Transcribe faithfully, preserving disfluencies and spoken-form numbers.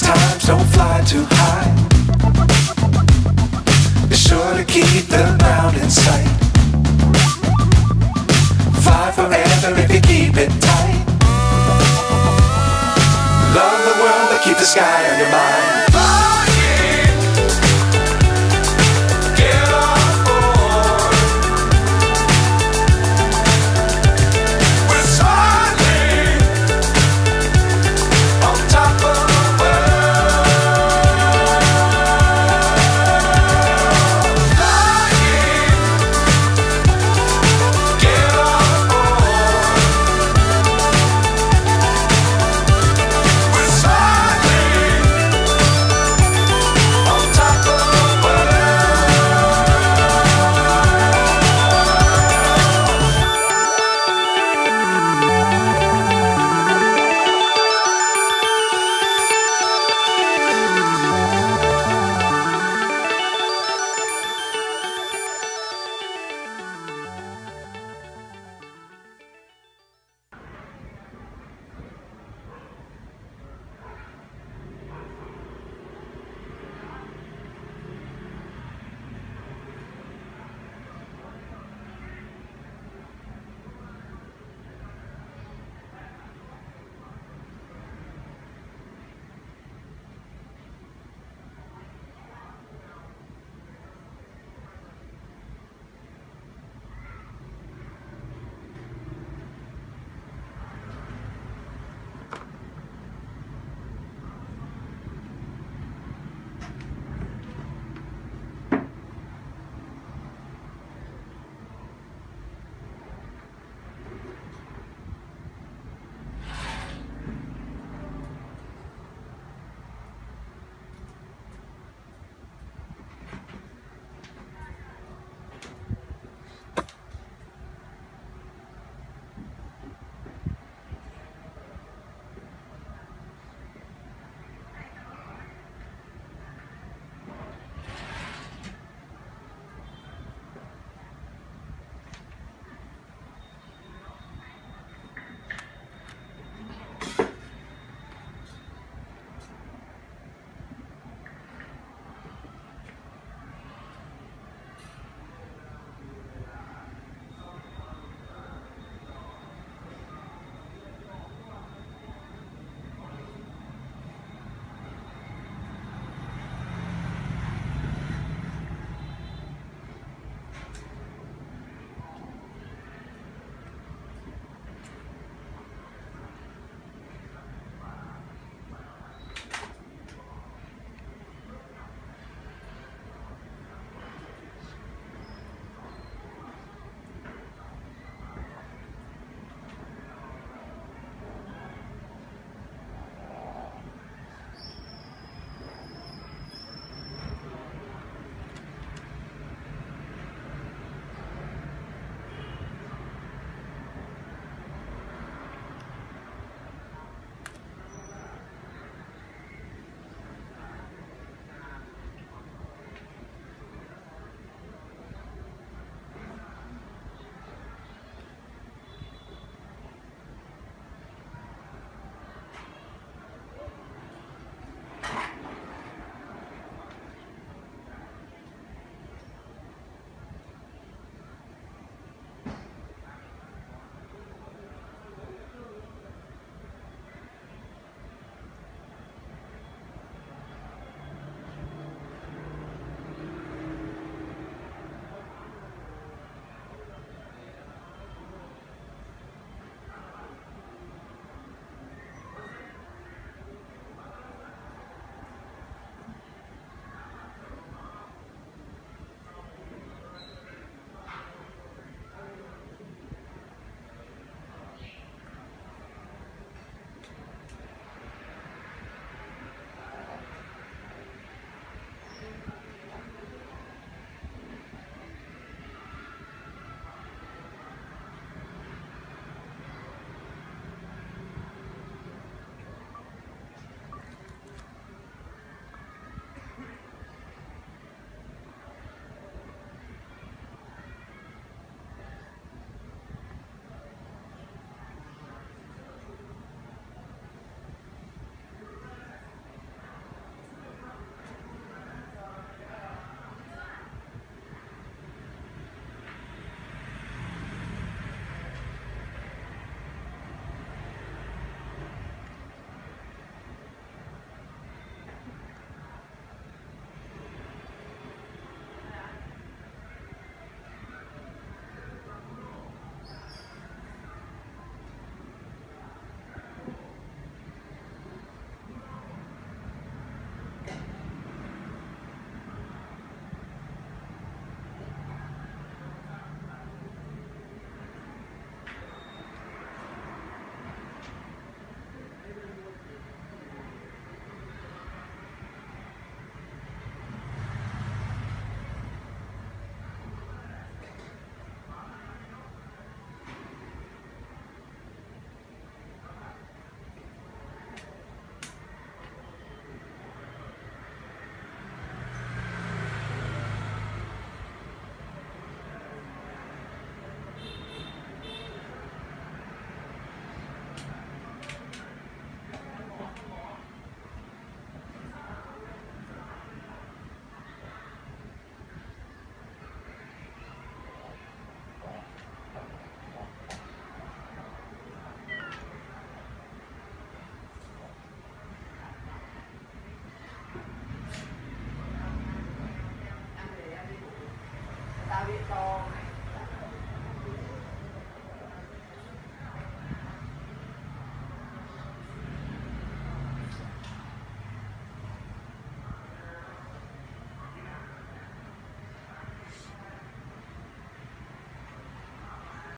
Times don't fly too high. Be sure to keep the ground in sight. Fly forever if you keep it tight. Love the world, but keep the sky on your mind.